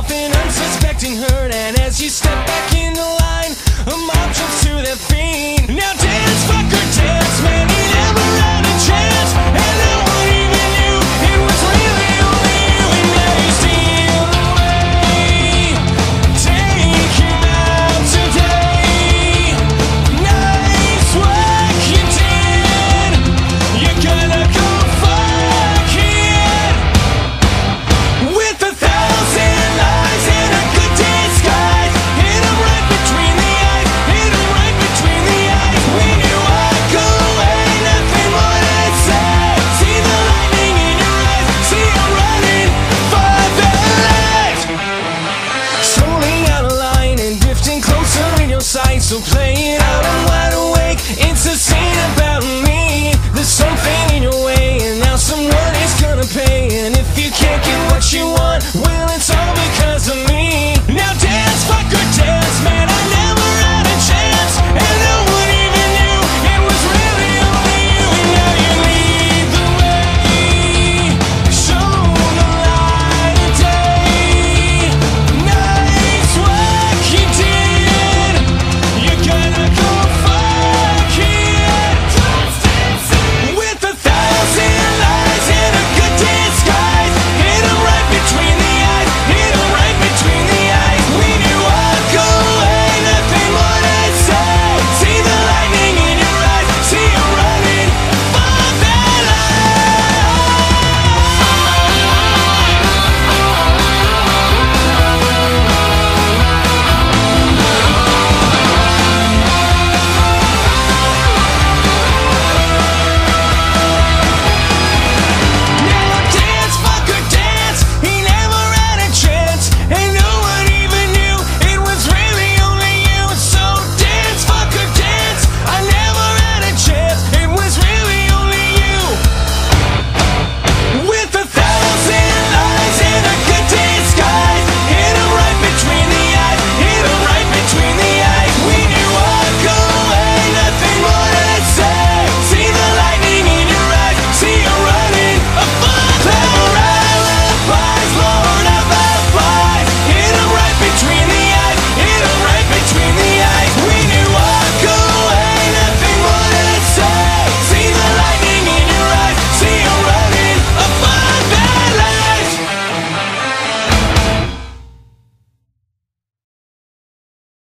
off an unsuspecting herd and